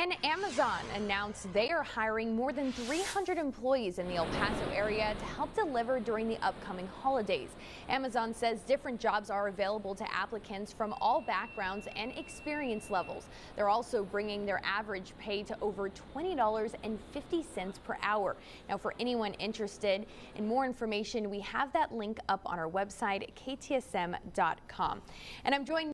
And Amazon announced they are hiring more than 300 employees in the El Paso area to help deliver during the upcoming holidays. Amazon says different jobs are available to applicants from all backgrounds and experience levels. They're also bringing their average pay to over $20.50 per hour. Now, for anyone interested in more information, we have that link up on our website, ktsm.com. And I'm joined